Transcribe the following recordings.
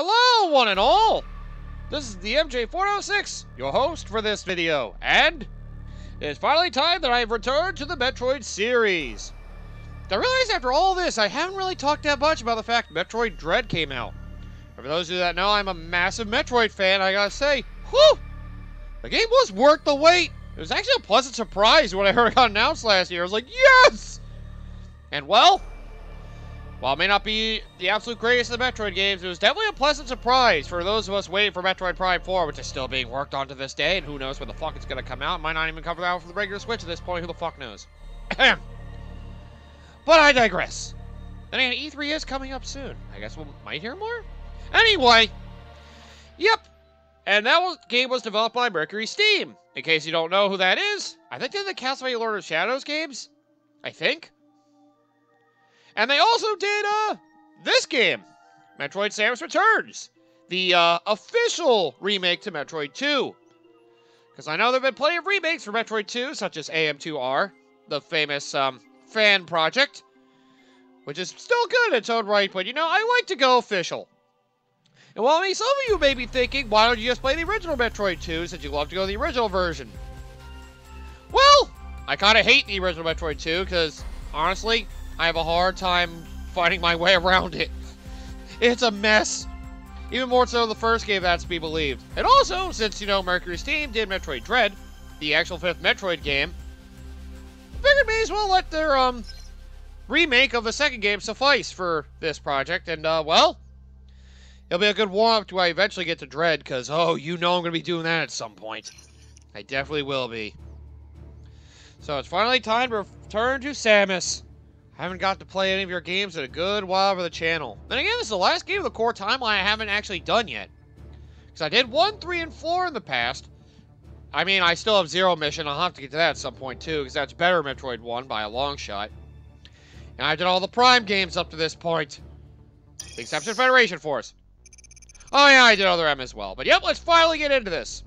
Hello, one and all! This is the MJ406, your host for this video, and it's finally time that I have returned to the Metroid series. I realize after all this, I haven't really talked that much about the fact Metroid Dread came out. For those of you that know, I'm a massive Metroid fan, I gotta say, whew! The game was worth the wait! It was actually a pleasant surprise when I heard it got announced last year. I was like, yes! And well, while it may not be the absolute greatest of the Metroid games, it was definitely a pleasant surprise for those of us waiting for Metroid Prime 4, which is still being worked on to this day, and who knows when the fuck it's gonna come out. It might not even come out for the regular Switch at this point, who the fuck knows. Ahem. But I digress. Then again, E3 is coming up soon. I guess we might hear more? Anyway, yep. And that game was developed by Mercury Steam. In case you don't know who that is, I think they're the Castlevania Lord of Shadows games. I think. And they also did, this game, Metroid Samus Returns, the, official remake to Metroid 2. Because I know there have been plenty of remakes for Metroid 2, such as AM2R, the famous, fan project, which is still good in its own right, but, you know, I like to go official. And while some of you may be thinking, why don't you just play the original Metroid 2, since you love to go to the original version? Well, I kind of hate the original Metroid 2, because, honestly, I have a hard time finding my way around it. It's a mess. Even more so the first game, that's to be believed. And also, since, you know, Mercury Steam did Metroid Dread, the actual fifth Metroid game, I figured may as well let their, remake of the second game suffice for this project. And, well, it'll be a good warm-up to I eventually get to Dread, because, oh, you know I'm going to be doing that at some point. I definitely will be. So it's finally time to return to Samus. I haven't got to play any of your games in a good while for the channel. And again, this is the last game of the core timeline I haven't actually done yet. Because I did 1, 3, and 4 in the past. I mean, I still have Zero Mission. I'll have to get to that at some point, too, because that's better Metroid 1 by a long shot. And I did all the Prime games up to this point. The exception of Federation Force. Oh, yeah, I did other M as well. But, yep, let's finally get into this.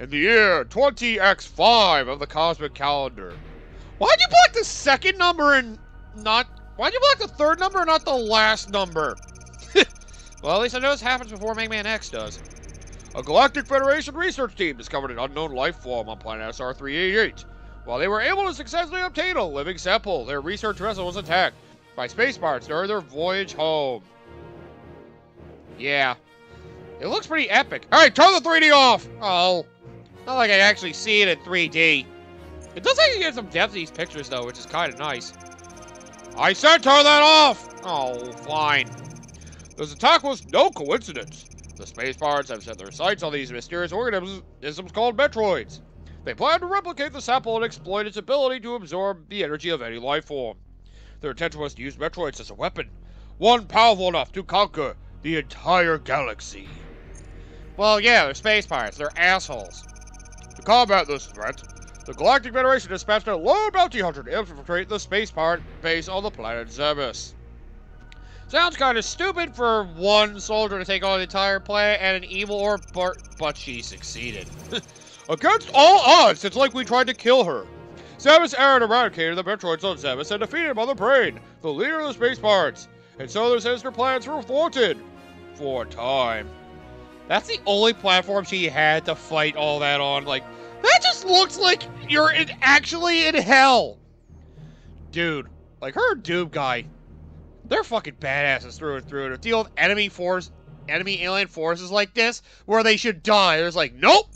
In the year 20X5 of the Cosmic Calendar. Why'd you block the second number in... Why'd you block the third number and not the last number? Well, at least I know this happens before Mega Man X does. A Galactic Federation research team discovered an unknown life form on planet SR388. While they were able to successfully obtain a living sample, their research vessel was attacked by space pirates during their voyage home. Yeah. It looks pretty epic. Alright, turn the 3D off! Oh. Not like I actually see it in 3D. It does actually give some depth to these pictures, though, which is kind of nice. I said turn that off! Oh, fine. This attack was no coincidence. The space pirates have set their sights on these mysterious organisms called Metroids. They plan to replicate the sample and exploit its ability to absorb the energy of any life form. Their intention was to use Metroids as a weapon, one powerful enough to conquer the entire galaxy. Well, yeah, they're space pirates. They're assholes. To combat this threat, the Galactic Federation dispatched a lone bounty hunter to infiltrate the space pirate base on the planet Zebes. Sounds kind of stupid for one soldier to take on the entire planet and an evil orb, but she succeeded. Against all odds, it's like we tried to kill her. Samus Aran eradicated the Metroids on Zebes and defeated Mother Brain, the leader of the space pirates, and so their sinister plans were thwarted for a time. That's the only platform she had to fight all that on, like. That just looks like you're actually in hell. Dude, like her Doom guy, they're fucking badasses through and through. To deal with enemy alien forces like this, where they should die. There's like, nope,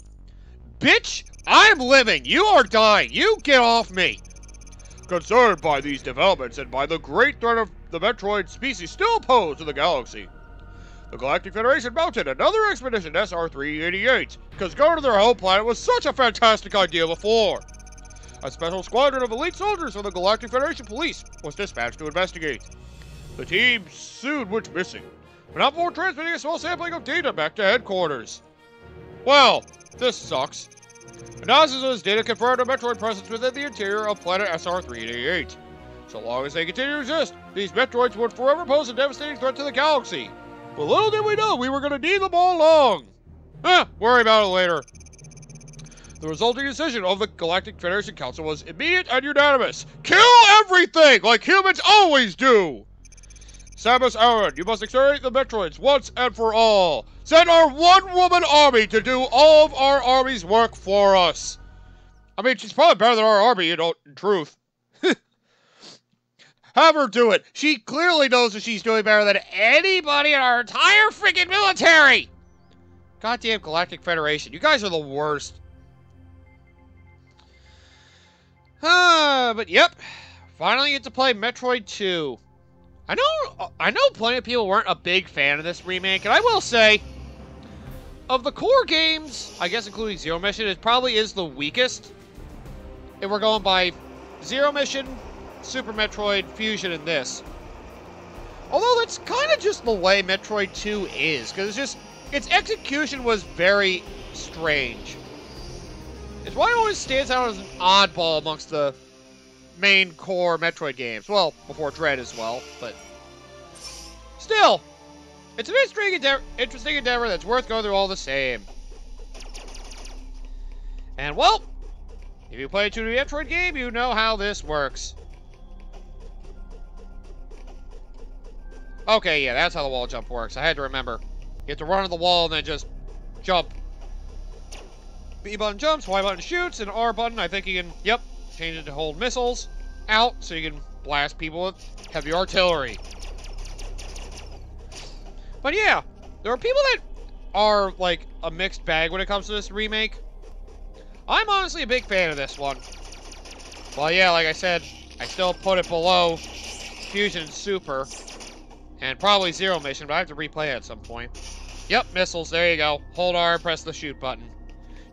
bitch, I'm living. You are dying. You get off me. Concerned by these developments and by the great threat of the Metroid species still posed to the galaxy, the Galactic Federation mounted another expedition to SR388, because going to their home planet was such a fantastic idea before. A special squadron of elite soldiers from the Galactic Federation Police was dispatched to investigate. The team soon went missing, but not before transmitting a small sampling of data back to headquarters. Well, this sucks. Analysis data confirmed a Metroid presence within the interior of planet SR388. So long as they continue to exist, these Metroids would forever pose a devastating threat to the galaxy. But little did we know we were going to need them all along. Worry about it later. The resulting decision of the Galactic Federation Council was immediate and unanimous. Kill everything, like humans always do. Samus Aran, you must exterminate the Metroids once and for all. Send our one-woman army to do all of our army's work for us. I mean, she's probably better than our army, you know, in truth. Have her do it. She clearly knows that she's doing better than anybody in our entire freaking military. Goddamn Galactic Federation. You guys are the worst. But yep. Finally get to play Metroid 2. I know plenty of people weren't a big fan of this remake, and I will say, of the core games, I guess including Zero Mission, it probably is the weakest. If we're going by Zero Mission, Super Metroid, Fusion, and this. Although that's kind of just the way Metroid 2 is, because it's just, its execution was very strange. It's why it always stands out as an oddball amongst the main core Metroid games. Well, before Dread as well, but still, it's an interesting endeavor that's worth going through all the same. And well, if you play a 2D Metroid game, you know how this works. Okay, yeah, that's how the wall jump works. I had to remember. You have to run on the wall and then just jump. B button jumps, Y button shoots, and R button, I think you can, yep, change it to hold missiles out so you can blast people with heavy artillery. But yeah, there are people that are like a mixed bag when it comes to this remake. I'm honestly a big fan of this one. Well, yeah, like I said, I still put it below Fusion and Super and probably Zero Mission, but I have to replay it at some point. Yep, missiles, there you go. Hold R, press the shoot button.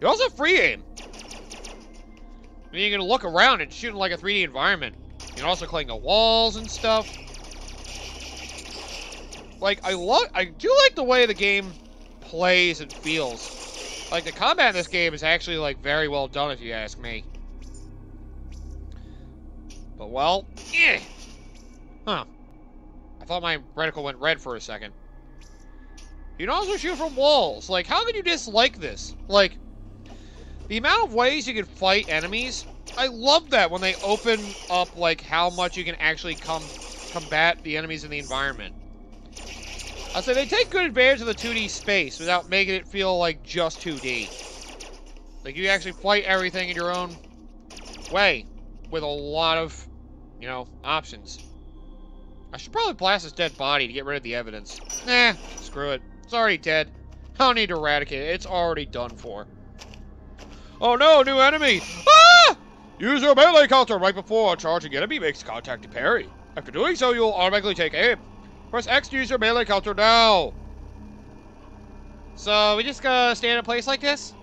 You also free aim. I mean, you can look around and shoot in like a 3D environment. You can also cling to walls and stuff. Like, I do like the way the game plays and feels. Like, the combat in this game is actually, like, very well done, if you ask me. But, well, eh. Huh. I thought my reticle went red for a second. You can also shoot from walls. Like, how could you dislike this? Like, the amount of ways you can fight enemies, I love that when they open up, like, how much you can actually combat the enemies in the environment. I'll say they take good advantage of the 2D space without making it feel like just 2D. Like, you actually fight everything in your own way with a lot of, you know, options. I should probably blast his dead body to get rid of the evidence. Nah, screw it. It's already dead. I don't need to eradicate it. It's already done for. Oh no, new enemy! Ah! Use your melee counter right before a charging enemy makes contact to parry. After doing so, you'll automatically take aim. Press X to use your melee counter now. So, we just gotta stay in a place like this?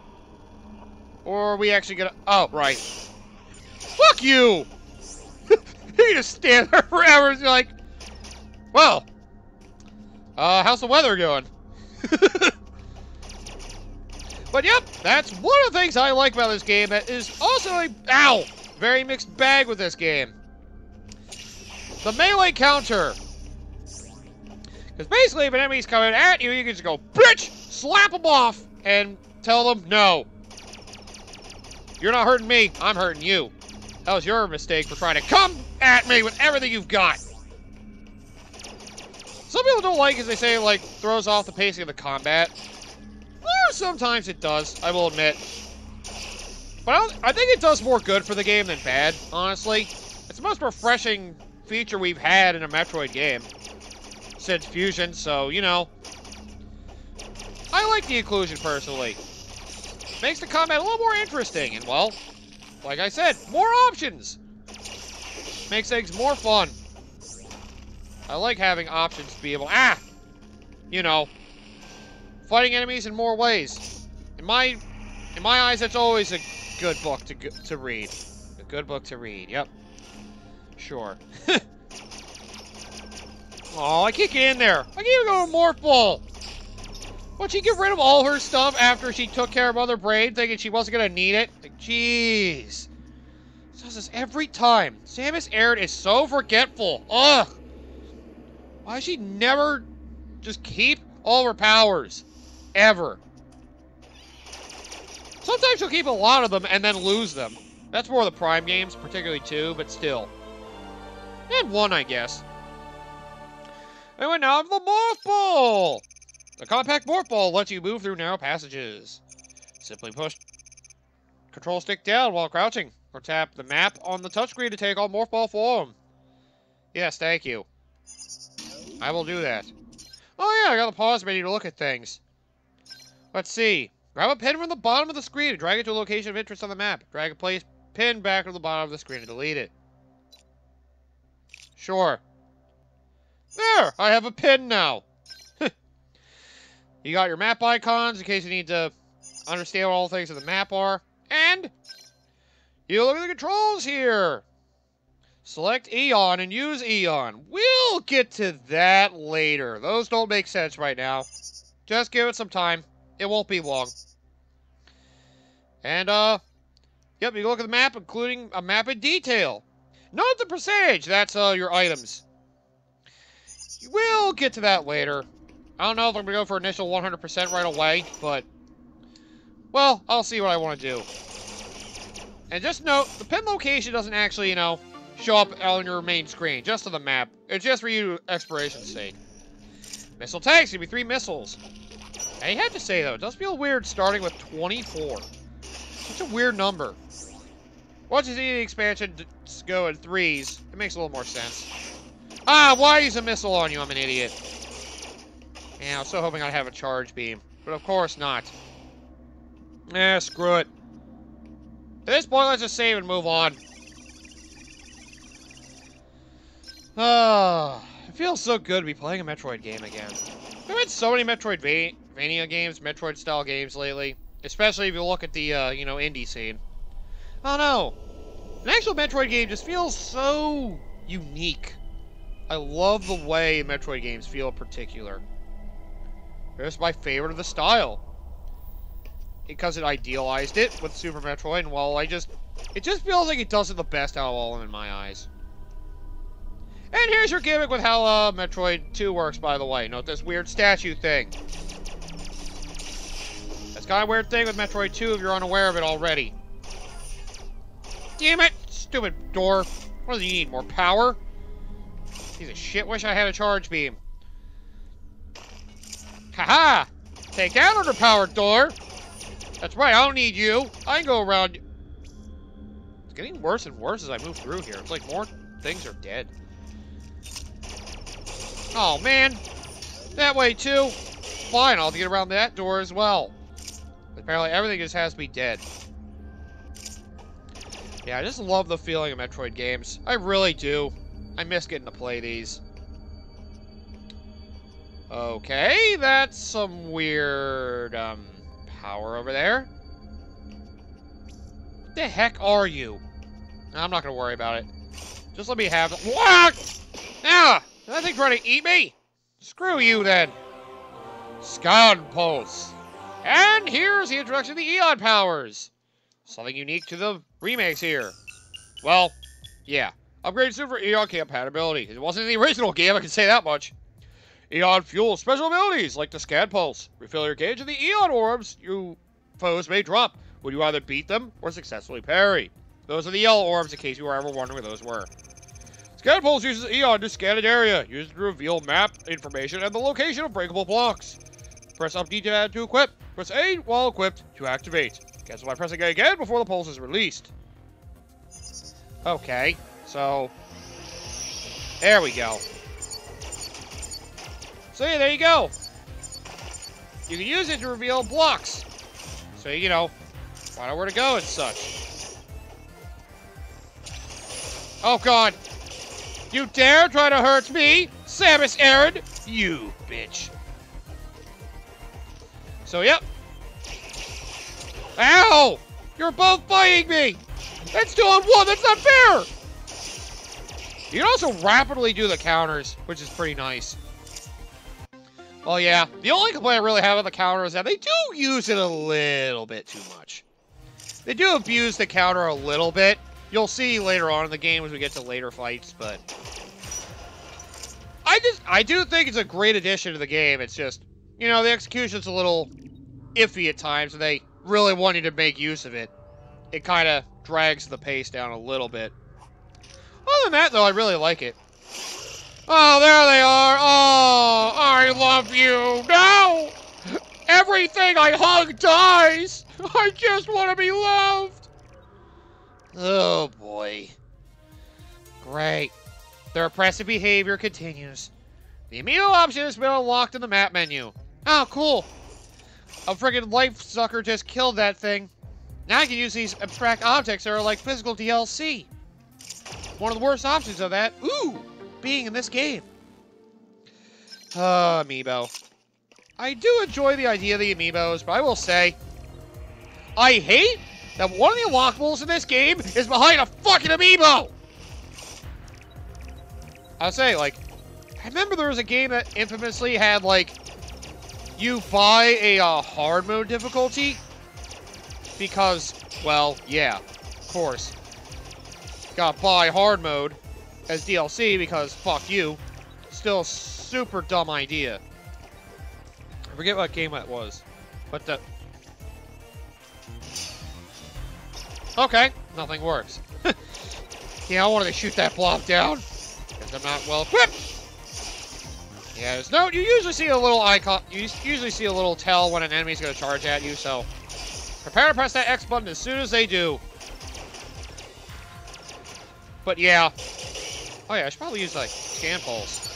Or are we actually gonna... Oh, right. Fuck you! You just stand there forever and you're like... Well... how's the weather going? But yep, that's one of the things I like about this game that is also a, ow, very mixed bag with this game. The melee counter. Because basically if an enemy's coming at you, you can just go, bitch, slap them off and tell them, no. You're not hurting me, I'm hurting you. That was your mistake for trying to come at me with everything you've got. Some people don't like it, as they say, like, throws off the pacing of the combat. Sometimes it does, I will admit. But I think it does more good for the game than bad, honestly. It's the most refreshing feature we've had in a Metroid game since Fusion, so, you know. I like the inclusion, personally. Makes the combat a little more interesting, and, well, like I said, more options. Makes things more fun. I like having options to be able... Ah! You know... Fighting enemies in more ways. In my eyes, that's always a good book to read. A good book to read. Yep. Sure. Oh, I can't get in there. I can't even go to Morph Ball. Would she get rid of all her stuff after she took care of Mother Brain, thinking she wasn't gonna need it? Like, jeez. Does this every time? Samus Aran is so forgetful. Ugh. Why does she never just keep all her powers? Ever. Sometimes you'll keep a lot of them and then lose them. That's more of the Prime games, particularly 2, but still. And 1, I guess. I will now have the Morph Ball! The compact Morph Ball lets you move through narrow passages. Simply push Control Stick down while crouching, or tap the map on the touchscreen to take on Morph Ball form. Yes, thank you. I will do that. Oh yeah, I got the pause menu to look at things. Let's see. Grab a pin from the bottom of the screen and drag it to a location of interest on the map. Drag and place pin back to the bottom of the screen and delete it. Sure. There! I have a pin now! You got your map icons in case you need to understand what all the things in the map are. And you look at the controls here. Select Eon and use Eon. We'll get to that later. Those don't make sense right now. Just give it some time. It won't be long. And, yep, you can look at the map, including a map in detail. Not the percentage. That's, your items. We'll get to that later. I don't know if I'm going to go for initial 100% right away, but... well, I'll see what I want to do. And just note, the pin location doesn't actually, you know, show up on your main screen. Just on the map. It's just for you exploration's sake. Missile tags. Give me 3 missiles. I have to say, though, it does feel weird starting with 24. Such a weird number. Once you see the expansion go in 3s, it makes a little more sense. Ah, why use a missile on you? I'm an idiot. Yeah, I was so hoping I'd have a charge beam. But of course not. Eh, screw it. At this point, let's just save and move on. Ah, it feels so good to be playing a Metroid game again. I've had so many Metroidvania games, Metroid-style games lately. Especially if you look at the, you know, indie scene. I don't know. An actual Metroid game just feels so unique. I love the way Metroid games feel in particular. It's my favorite of the style. Because it idealized it with Super Metroid, and while it just feels like it does it the best out of all of them in my eyes. And here's your gimmick with how Metroid 2 works, by the way. Note this weird statue thing. That's kind of a weird thing with Metroid 2 if you're unaware of it already. Damn it! Stupid door. What does he need? More power? Piece of shit. Wish I had a charge beam. Haha! Take that underpowered door! That's right, I don't need you. I can go around you. It's getting worse and worse as I move through here. It's like more things are dead. Oh, man. That way, too. Fine, I'll have to get around that door as well. Apparently, everything just has to be dead. Yeah, I just love the feeling of Metroid games. I really do. I miss getting to play these. Okay, that's some weird, power over there. What the heck are you? I'm not gonna worry about it. Just let me have it. What? Ah! Did that thing try to eat me? Screw you, then. Scan Pulse. And here's the introduction to the Eon Powers. Something unique to the remakes here. Well, yeah. Upgrade Super Eon Compatibility. It wasn't in the original game, I can say that much. Eon Fuel special abilities, like the Scan Pulse. Refill your gauge and the Eon Orbs you foes may drop when you either beat them or successfully parry. Those are the yellow orbs, in case you were ever wondering what those were. Scan Pulse uses Eon to scan an area. Use it to reveal map information and the location of breakable blocks. Press up D to add to equip. Press A while equipped to activate. Cancel by pressing A again before the pulse is released. Okay, so... there we go. So yeah, there you go. You can use it to reveal blocks. So, you know, find out where to go and such. Oh god. You dare try to hurt me? Samus Aran, you bitch. So, yep. Ow! You're both fighting me! That's 2 on 1, that's not fair! You can also rapidly do the counters, which is pretty nice. Well, yeah, the only complaint I really have on the counter is that they do use it a little bit too much. They do abuse the counter a little bit. You'll see later on in the game as we get to later fights, but... I do think it's a great addition to the game. It's just, you know, the execution's a little iffy at times, and they really want you to make use of it. It kind of drags the pace down a little bit. Other than that, though, I really like it. Oh, there they are. Oh, I love you. No! Everything I hug dies. I just want to be loved. Oh, boy. Great. The repressive behavior continues. The amiibo option has been unlocked in the map menu. Oh, cool. A friggin' life sucker just killed that thing. Now I can use these abstract objects that are like physical DLC. One of the worst options of that, being in this game. Amiibo. I do enjoy the idea of the amiibos, but I will say, I hate that one of the unlockables in this game is behind a fucking amiibo! I'll say, like, I remember there was a game that infamously had, like, you buy a hard mode difficulty because, well, yeah, of course. Got buy hard mode as DLC because fuck you. Still super dumb idea. I forget what game that was, but the... Okay, nothing works. Yeah, I wanted to shoot that blob down because I'm not well equipped. Yeah, no, you usually see a little icon, you usually see a little tell when an enemy's gonna charge at you, so prepare to press that X button as soon as they do. But yeah. Oh yeah, I should probably use like Scan Pulse.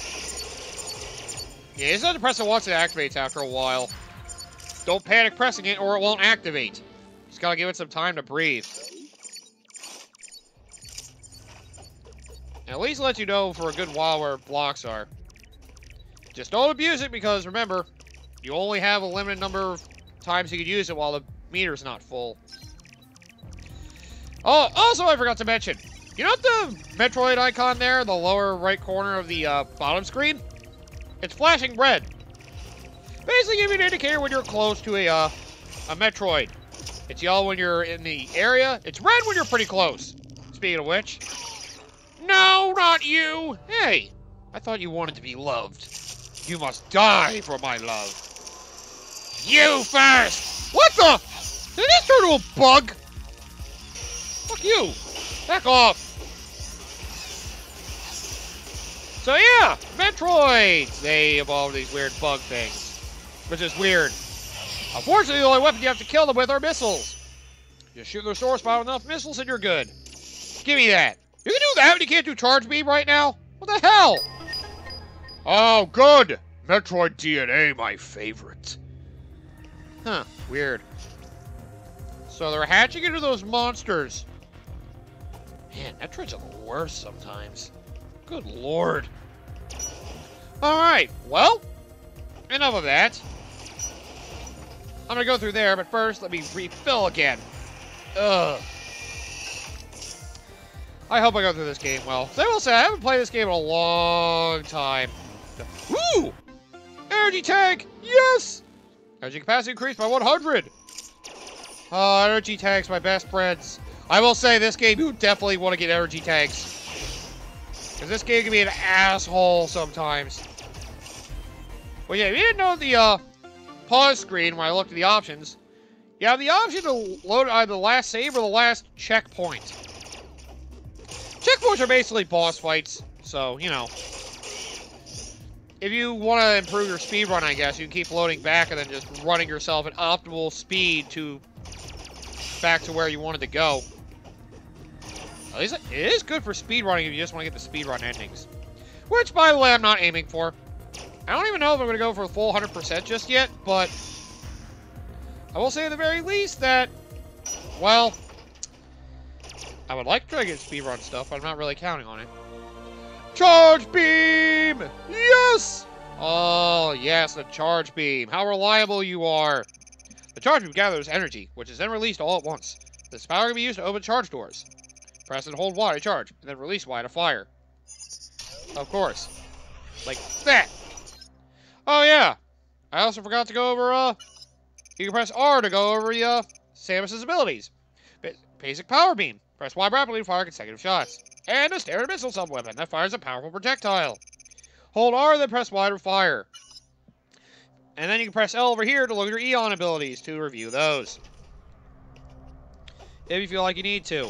Yeah, it's not to press it once, it activates after a while. Don't panic pressing it or it won't activate. Just gotta give it some time to breathe. And at least let you know for a good while where blocks are. Just don't abuse it because remember, you only have a limited number of times you can use it while the meter's not full. Oh, also I forgot to mention, you know the Metroid icon there, the lower right corner of the bottom screen? It's flashing red. Basically giving you an indicator when you're close to a Metroid. It's yellow when you're in the area. It's red when you're pretty close. Speaking of which, no, not you. Hey, I thought you wanted to be loved. You must die for my love. You first! What the? Did this turn into a bug? Fuck you. Back off. So yeah, Metroids. They evolve these weird bug things, which is weird. Unfortunately, the only weapon you have to kill them with are missiles. Just shoot their source by enough missiles and you're good. Give me that. You can do that, but you can't do charge beam right now? What the hell? Oh, good! Metroid DNA, my favorite. Huh, weird. So they're hatching into those monsters. Man, Metroids are the worst sometimes. Good lord. Alright, well, enough of that. I'm gonna go through there, but first, let me refill again. Ugh. I hope I go through this game well. So I will say, I haven't played this game in a long time. Woo! Energy tank! Yes! Energy capacity increased by 100! Oh, energy tanks, my best friends. I will say, this game, you definitely want to get energy tanks. Because this game can be an asshole sometimes. Well, yeah, if you didn't know the pause screen when I looked at the options, you have the option to load either the last save or the last checkpoint. Checkpoints are basically boss fights, so, you know. If you want to improve your speedrun, I guess, you can keep loading back and then just running yourself at optimal speed to back to where you wanted to go. At least it is good for speedrunning if you just want to get the speedrun endings. Which, by the way, I'm not aiming for. I don't even know if I'm going to go for a full 100% just yet, but I will say at the very least that, well, I would like to try to get speedrun stuff, but I'm not really counting on it. Charge beam! Yes! Oh, yes, the charge beam. How reliable you are. The charge beam gathers energy, which is then released all at once. This power can be used to open charge doors. Press and hold Y to charge, and then release Y to fire. Of course. Like that. Oh, yeah. I also forgot to go over, you can press R to go over the, Samus's abilities. Basic power beam. Press Y rapidly to fire consecutive shots. And a standard missile sub-weapon that fires a powerful projectile. Hold R, then press Y to fire. And then you can press L over here to look at your Eon abilities to review those. If you feel like you need to.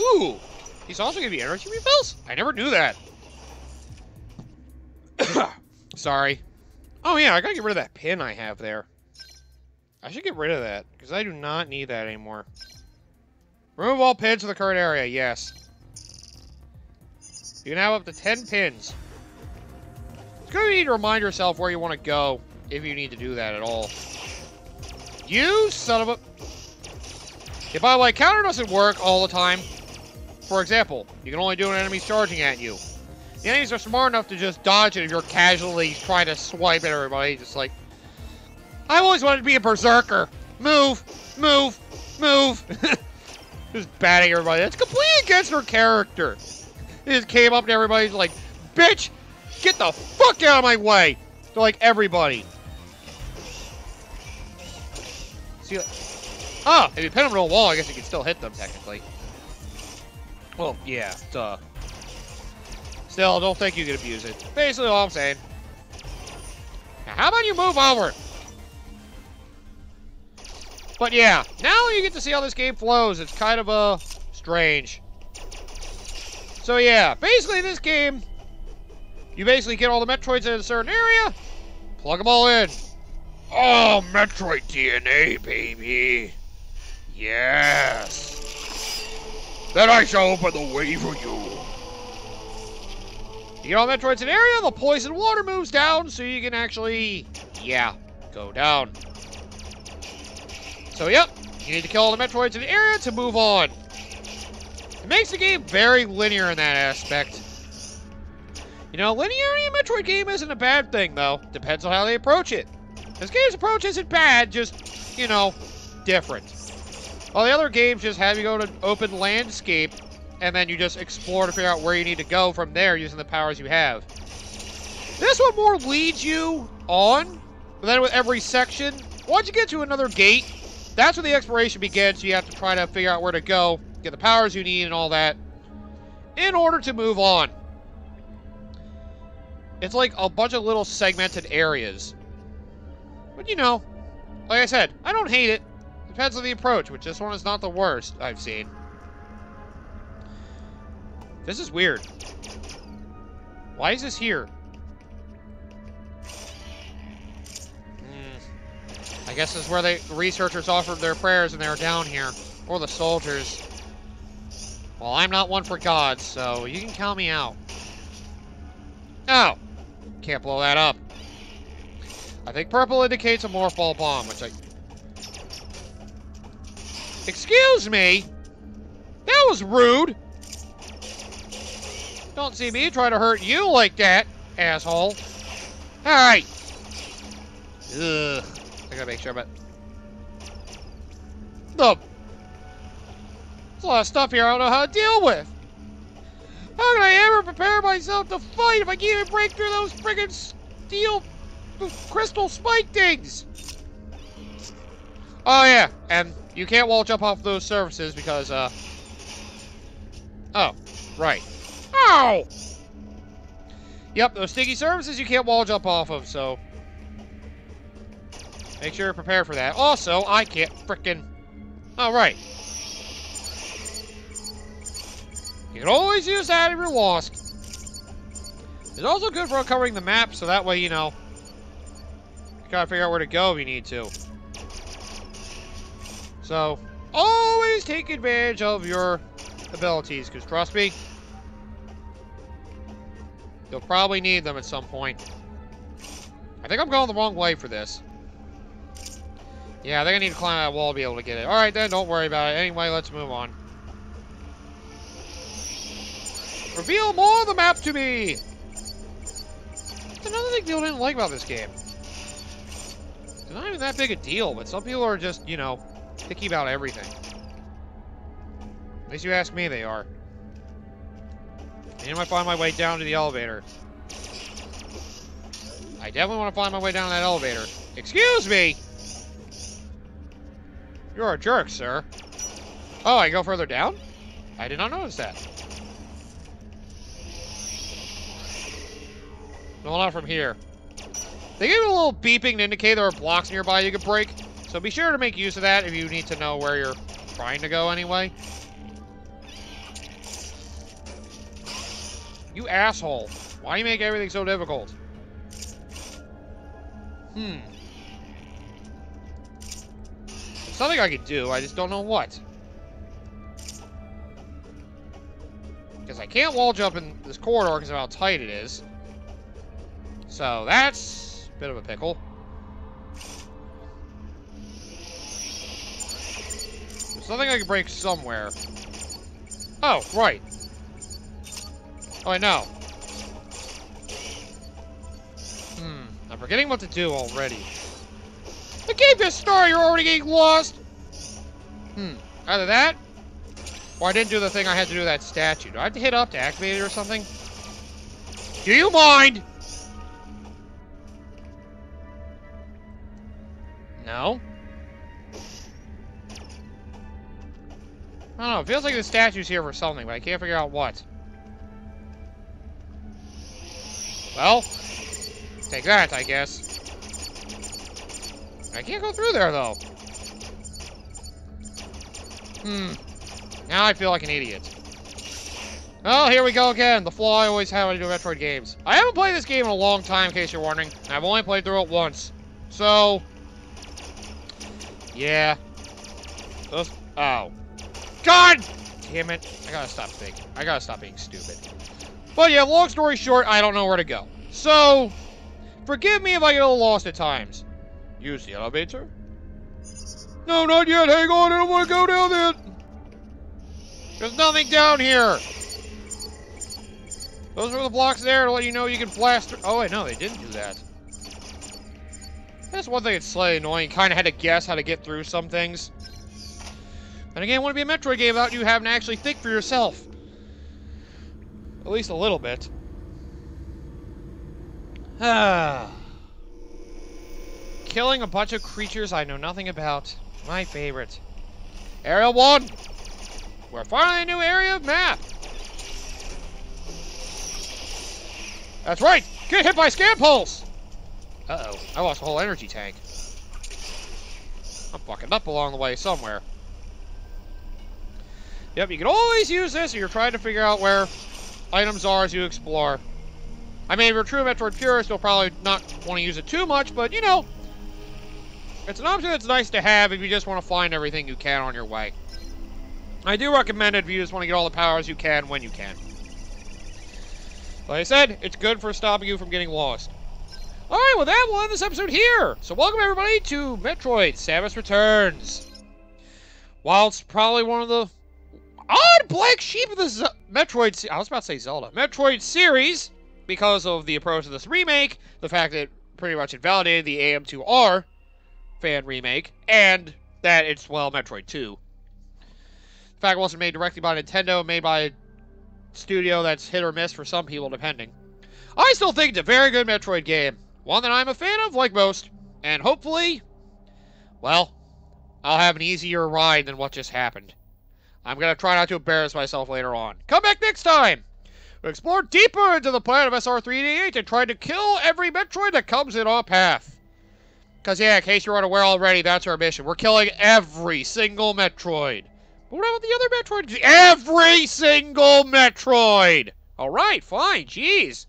Ooh! He's also gonna be energy refills? I never knew that. Sorry. Oh yeah, I gotta get rid of that pin I have there. I should get rid of that, because I do not need that anymore. Remove all pins from the current area, yes. You can have up to 10 pins. It's gonna need to remind yourself where you want to go, if you need to do that at all. You son of a... Yeah, by the way, counter doesn't work all the time. For example, you can only do it when enemies charging at you. The enemies are smart enough to just dodge it if you're casually trying to swipe at everybody. Just like, I've always wanted to be a berserker. Move, move, move. Just batting everybody. That's completely against her character. They just came up to everybody's like, bitch, get the fuck out of my way. To like everybody. See, oh, if you pin them to a wall, I guess you can still hit them technically. Well, yeah, duh. Still, don't think you can abuse it. Basically all I'm saying. Now, how about you move over? But yeah, now you get to see how this game flows. It's kind of, strange. So yeah, basically this game, you basically get all the Metroids in a certain area, plug them all in. Oh, Metroid DNA, baby. Yes. Then I shall open the way for you. You know, Metroid's an area, the poison water moves down, so you can actually, yeah, go down. So, yep, you need to kill all the Metroids in the area to move on. It makes the game very linear in that aspect. You know, linearity in a Metroid game isn't a bad thing, though. Depends on how they approach it. This game's approach isn't bad, just, you know, different. All the other games just have you go to an open landscape, and then you just explore to figure out where you need to go from there using the powers you have. This one more leads you on, but then with every section, once you get to another gate, that's where the exploration begins, so you have to try to figure out where to go, get the powers you need and all that, in order to move on. It's like a bunch of little segmented areas. But you know, like I said, I don't hate it. Depends on the approach, which this one is not the worst I've seen. This is weird. Why is this here? I guess this is where the researchers offered their prayers and they were down here. Or the soldiers. Well, I'm not one for God, so you can count me out. Oh! Can't blow that up. I think purple indicates a Morph Ball Bomb, which I... Excuse me! That was rude! Don't see me try to hurt you like that, asshole. Alright. Ugh. I gotta make sure about... No. There's a lot of stuff here I don't know how to deal with. How can I ever prepare myself to fight if I can't even break through those friggin' steel... crystal spike things? Oh yeah, and you can't wall jump off those surfaces because, Oh, right. Ow! Yep, those sticky surfaces you can't wall jump off of, so... Make sure you're prepared for that. Also, I can't frickin'... Alright. You can always use that if you're lost. It's also good for uncovering the map, so that way, you know... You gotta figure out where to go if you need to. So, always take advantage of your abilities, because trust me... You'll probably need them at some point. I think I'm going the wrong way for this. Yeah, they're gonna need to climb that wall to be able to get it. Alright then, don't worry about it. Anyway, let's move on. Reveal more of the map to me! That's another thing people didn't like about this game. It's not even that big a deal, but some people are just, you know, picky about everything. At least you ask me, they are. I might find my way down to the elevator. I definitely want to find my way down that elevator. Excuse me! You're a jerk, sir. Oh, I go further down? I did not notice that. No, not from here. They give it a little beeping to indicate there are blocks nearby you can break, so be sure to make use of that if you need to know where you're trying to go anyway. You asshole. Why you make everything so difficult? There's something I could do, I just don't know what. Because I can't wall jump in this corridor because of how tight it is. So that's a bit of a pickle. There's something I can break somewhere. Oh, right. Oh, I know. I'm forgetting what to do already. The game just started, you're already getting lost! Either that, or I didn't do the thing I had to do with that statue. Do I have to hit up to activate it or something? Do you mind? No? I don't know, it feels like the statue's here for something, but I can't figure out what. Well, take that, I guess. I can't go through there, though. Now I feel like an idiot. Oh, here we go again. The flaw I always have when I do Metroid games. I haven't played this game in a long time, in case you're wondering. I've only played through it once. So, yeah. Oh. God damn it. I gotta stop thinking. I gotta stop being stupid. But yeah, long story short, I don't know where to go. So, forgive me if I get a little lost at times. Use the elevator? No, not yet. Hang on, I don't want to go down there. There's nothing down here. Those were the blocks there to let you know you can blast through. Oh, wait, no, they didn't do that. That's one thing that's slightly annoying. Kind of had to guess how to get through some things. And again, it wouldn't be a Metroid game without you having to actually think for yourself. At least a little bit. Killing a bunch of creatures I know nothing about. My favorite. Area 1! We're finally in a new area of map! That's right! Get hit by Scan Pulse! Uh-oh, I lost a whole energy tank. I'm fucking up along the way somewhere. Yep, you can always use this if you're trying to figure out where items are as you explore. I mean, if you're a true Metroid purist, you'll probably not want to use it too much, but, you know, it's an option that's nice to have if you just want to find everything you can on your way. I do recommend it if you just want to get all the powers you can when you can. Like I said, it's good for stopping you from getting lost. Alright, well, that will end this episode here. So welcome, everybody, to Metroid Samus Returns. While it's probably one of the odd black sheep of the Metroid series, because of the approach of this remake, the fact that it pretty much invalidated the AM2R fan remake, and that it's, well, Metroid 2. The fact it wasn't made directly by Nintendo, made by a studio that's hit or miss for some people, depending. I still think it's a very good Metroid game. One that I'm a fan of, like most. And hopefully, well, I'll have an easier ride than what just happened. I'm going to try not to embarrass myself later on. Come back next time! We explore deeper into the planet of SR388 and try to kill every Metroid that comes in our path. Because, yeah, in case you're unaware already, that's our mission. We're killing every single Metroid. But what about the other Metroid? Every single Metroid! Alright, fine, jeez.